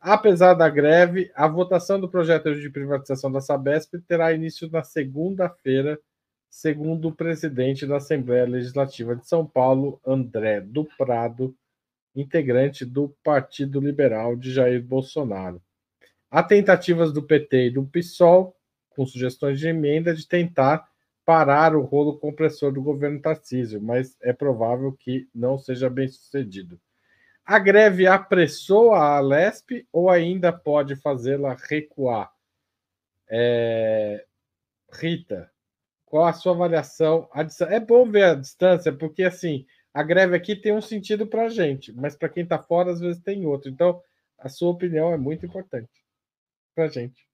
Apesar da greve, a votação do projeto de privatização da Sabesp terá início na segunda-feira, segundo o presidente da Assembleia Legislativa de São Paulo, André do Prado, integrante do Partido Liberal de Jair Bolsonaro. Há tentativas do PT e do PSOL, com sugestões de emenda, de tentar parar o rolo compressor do governo Tarcísio, mas é provável que não seja bem sucedido. A greve apressou a Alesp ou ainda pode fazê-la recuar? Rita, qual a sua avaliação? É bom ver a distância, porque assim, a greve aqui tem um sentido para a gente, mas para quem está fora, às vezes tem outro. Então, a sua opinião é muito importante para a gente.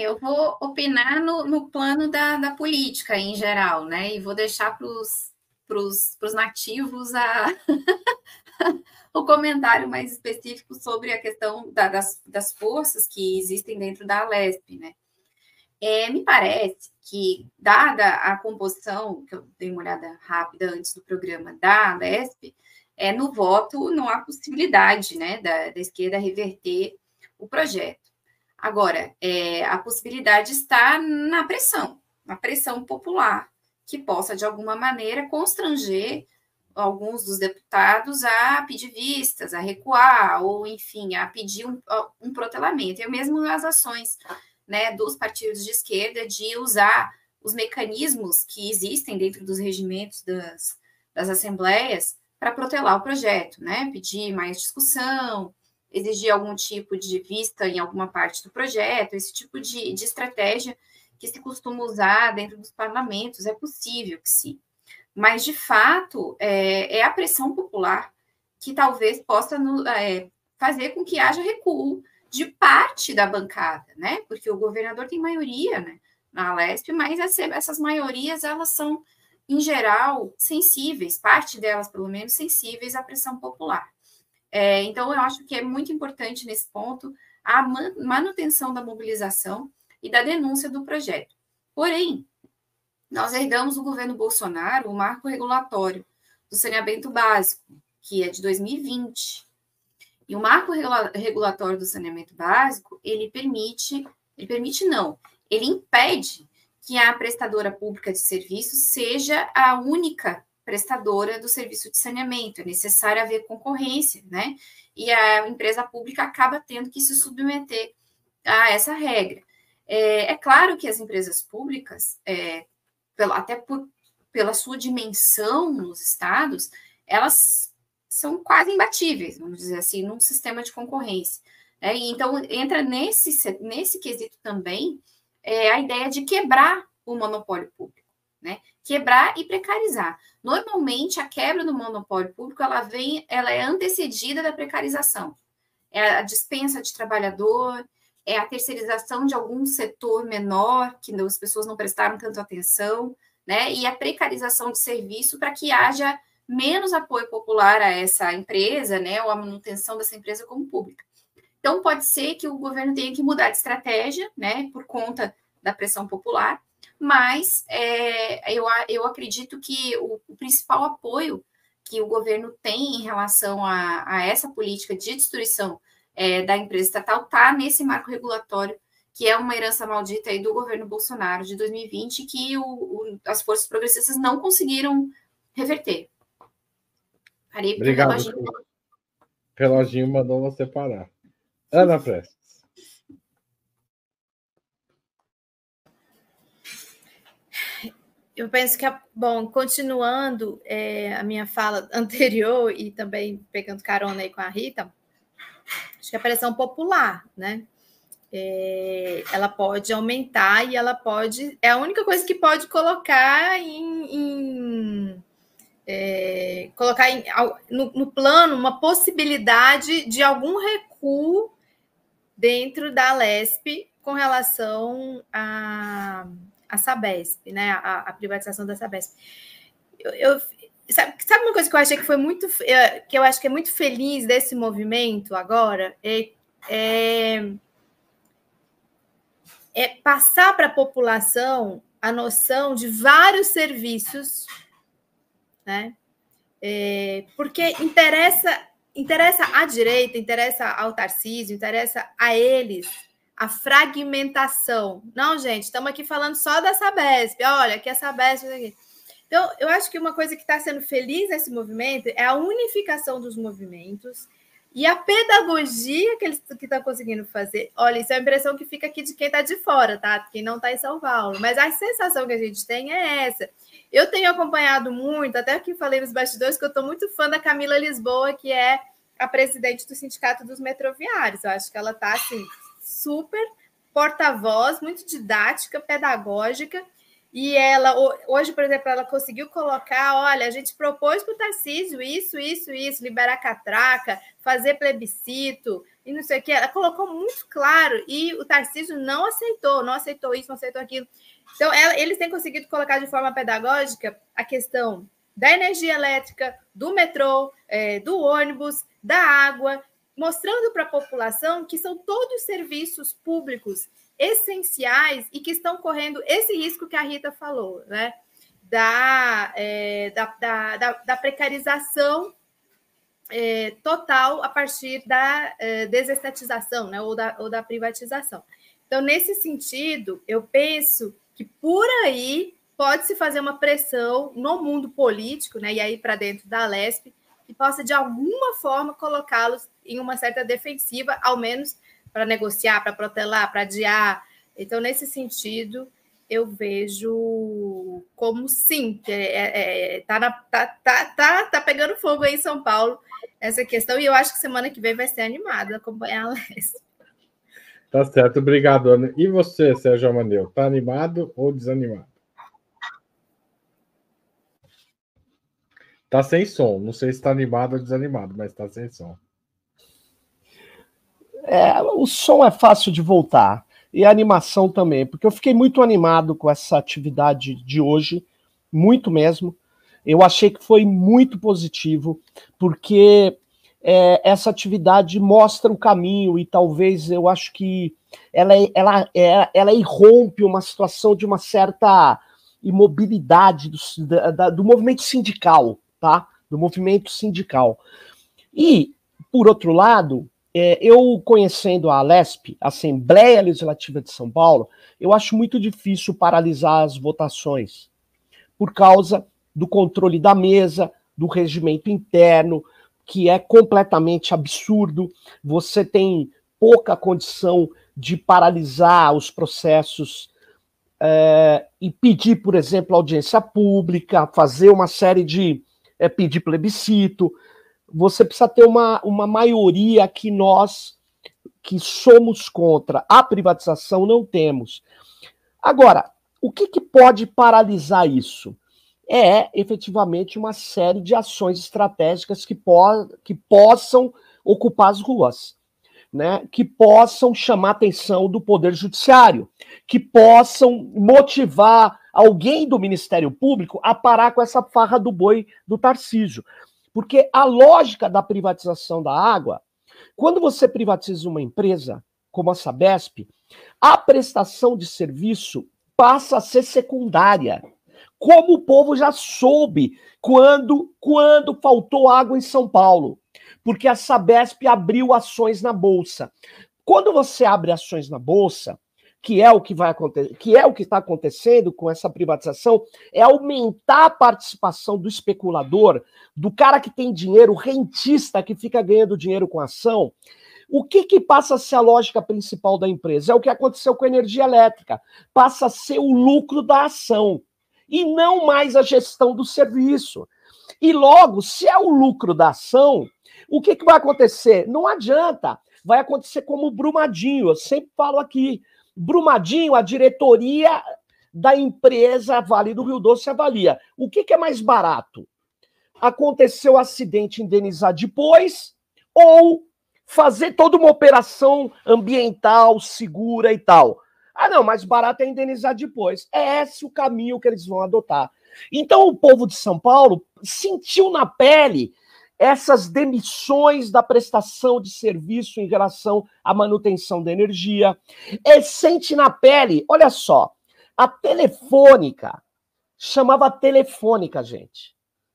Eu vou opinar no plano da política em geral, né? E vou deixar para os nativos o comentário mais específico sobre a questão das forças que existem dentro da Alesp, né? Me parece que, dada a composição, que eu dei uma olhada rápida antes do programa da Alesp, no voto não há possibilidade, né, da esquerda reverter o projeto. Agora, a possibilidade está na pressão popular, que possa, de alguma maneira, constranger alguns dos deputados a pedir vistas, a recuar, ou, enfim, a pedir um protelamento. E mesmo as ações, né, dos partidos de esquerda de usar os mecanismos que existem dentro dos regimentos das assembleias para protelar o projeto, né, pedir mais discussão, exigir algum tipo de vista em alguma parte do projeto, esse tipo de estratégia que se costuma usar dentro dos parlamentos, é possível que sim. Mas, de fato, é a pressão popular que talvez possa fazer com que haja recuo de parte da bancada, né? Porque o governador tem maioria, né, na Alesp, mas essas maiorias, elas são, em geral, sensíveis, parte delas, pelo menos, sensíveis à pressão popular. Então, eu acho que é muito importante, nesse ponto, a manutenção da mobilização e da denúncia do projeto. Porém, nós herdamos do governo Bolsonaro o marco regulatório do saneamento básico, que é de 2020. E o marco regulatório do saneamento básico, ele impede que a prestadora pública de serviços seja a única prestadora do serviço de saneamento. É necessário haver concorrência, né? E a empresa pública acaba tendo que se submeter a essa regra. É claro que as empresas públicas, pela sua dimensão nos estados, elas são quase imbatíveis, vamos dizer assim, num sistema de concorrência. Então, entra nesse quesito também a ideia de quebrar o monopólio público, né? Quebrar e precarizar. Normalmente, a quebra do monopólio público ela é antecedida da precarização. É a dispensa de trabalhador, é a terceirização de algum setor menor, que as pessoas não prestaram tanto atenção, né? E a precarização de serviço para que haja menos apoio popular a essa empresa, né? Ou a manutenção dessa empresa como pública. Então, pode ser que o governo tenha que mudar de estratégia, né? Por conta da pressão popular, mas eu acredito que o principal apoio que o governo tem em relação a essa política de destruição da empresa estatal está nesse marco regulatório, que é uma herança maldita aí do governo Bolsonaro de 2020, que as forças progressistas não conseguiram reverter. Parei. Obrigado. O reloginho mandou você parar. Ana Prestes. Eu penso que, continuando a minha fala anterior e também pegando carona aí com a Rita, acho que a pressão popular, né? Ela pode aumentar e ela pode... É a única coisa que pode colocar no plano uma possibilidade de algum recuo dentro da Alesp com relação à Sabesp, né? A privatização da Sabesp. Sabe uma coisa que eu achei que foi muito, que eu acho que é muito feliz desse movimento agora? É passar para a população a noção de vários serviços, né? Porque interessa interessa à direita, interessa ao Tarcísio, interessa a eles a fragmentação. Não, gente, estamos aqui falando só da Sabesp. Olha, aqui é a Sabesp. Aqui. Então, eu acho que uma coisa que está sendo feliz nesse movimento é a unificação dos movimentos e a pedagogia que eles que estão conseguindo fazer. Olha, isso é a impressão que fica aqui de quem está de fora, tá? Quem não está em São Paulo. Mas a sensação que a gente tem é essa. Eu tenho acompanhado muito, até que falei nos bastidores, que eu estou muito fã da Camila Lisboa, que é a presidente do Sindicato dos Metroviários. Eu acho que ela está, assim, super porta-voz, muito didática, pedagógica, e ela, hoje, por exemplo, ela conseguiu colocar, olha, a gente propôs para o Tarcísio isso, liberar catraca, fazer plebiscito, e não sei o que, ela colocou muito claro, e o Tarcísio não aceitou isso, não aceitou aquilo. Então, eles têm conseguido colocar de forma pedagógica a questão da energia elétrica, do metrô, do ônibus, da água, mostrando para a população que são todos serviços públicos essenciais e que estão correndo esse risco que a Rita falou, né? Da precarização total a partir da desestatização, né? ou da privatização. Então, nesse sentido, eu penso que por aí pode-se fazer uma pressão no mundo político, né? E aí para dentro da Alesp, que possa, de alguma forma, colocá-los em uma certa defensiva, ao menos para negociar, para protelar, para adiar. Então, nesse sentido, eu vejo como sim, tá pegando fogo aí em São Paulo essa questão, e eu acho que semana que vem vai ser animada acompanhar a Alesp. Tá certo, obrigado, Ana. E você, Sérgio Amadeu, tá animado ou desanimado? Tá sem som, não sei se está animado ou desanimado, mas tá sem som. O som é fácil de voltar, e a animação também, porque eu fiquei muito animado com essa atividade de hoje, muito mesmo. Eu achei que foi muito positivo, porque essa atividade mostra o caminho, e talvez eu acho que ela irrompe uma situação de uma certa imobilidade do movimento sindical, tá? Do movimento sindical. E, por outro lado, eu conhecendo a Alesp, a Assembleia Legislativa de São Paulo, eu acho muito difícil paralisar as votações por causa do controle da mesa, do regimento interno, que é completamente absurdo. Você tem pouca condição de paralisar os processos e pedir, por exemplo, audiência pública, fazer uma série de pedir plebiscito. Você precisa ter uma maioria que nós, que somos contra a privatização, não temos. Agora, o que pode paralisar isso? É, efetivamente, uma série de ações estratégicas que possam ocupar as ruas, né? Que possam chamar a atenção do Poder Judiciário, que possam motivar alguém do Ministério Público a parar com essa farra do boi do Tarcísio. Porque a lógica da privatização da água, quando você privatiza uma empresa, como a Sabesp, a prestação de serviço passa a ser secundária. Como o povo já soube quando faltou água em São Paulo, porque a Sabesp abriu ações na Bolsa. Quando você abre ações na Bolsa, que é o que vai acontecer, que é o que está acontecendo com essa privatização, é aumentar a participação do especulador, do cara que tem dinheiro, rentista que fica ganhando dinheiro com a ação. O que passa a ser a lógica principal da empresa? É o que aconteceu com a energia elétrica. Passa a ser o lucro da ação e não mais a gestão do serviço. E logo, se é o lucro da ação, o que vai acontecer? Não adianta. Vai acontecer como o Brumadinho, eu sempre falo aqui. Brumadinho, a diretoria da empresa Vale do Rio Doce avalia. O que é mais barato? Aconteceu o acidente, indenizar depois, ou fazer toda uma operação ambiental, segura e tal? Ah, não, mais barato é indenizar depois. É esse o caminho que eles vão adotar. Então, o povo de São Paulo sentiu na pele essas demissões da prestação de serviço em relação à manutenção da energia, sente na pele, olha só, a Telefônica, chamava Telefônica, gente.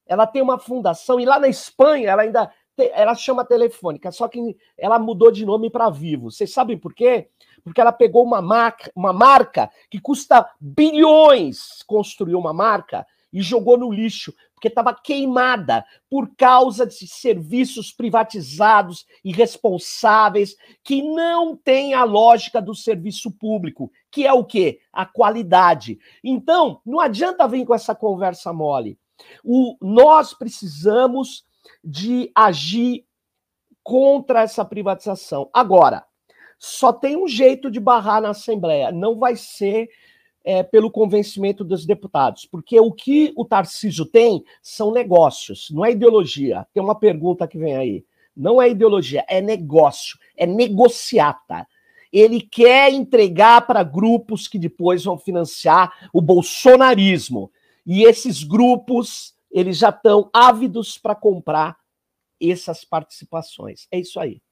Ela tem uma fundação, e lá na Espanha ela ainda ela chama Telefônica, só que ela mudou de nome para Vivo. Vocês sabem por quê? Porque ela pegou uma marca que custa bilhões construir uma marca e jogou no lixo, porque estava queimada por causa de serviços privatizados irresponsáveis que não têm a lógica do serviço público, que é o quê? A qualidade. Então, não adianta vir com essa conversa mole. Nós precisamos de agir contra essa privatização. Agora, só tem um jeito de barrar na Assembleia, não vai ser pelo convencimento dos deputados, porque o que o Tarcísio tem são negócios, não é ideologia. Tem uma pergunta que vem aí. Não é ideologia, é negócio, é negociata. Ele quer entregar para grupos que depois vão financiar o bolsonarismo. E esses grupos, eles já estão ávidos para comprar essas participações. É isso aí.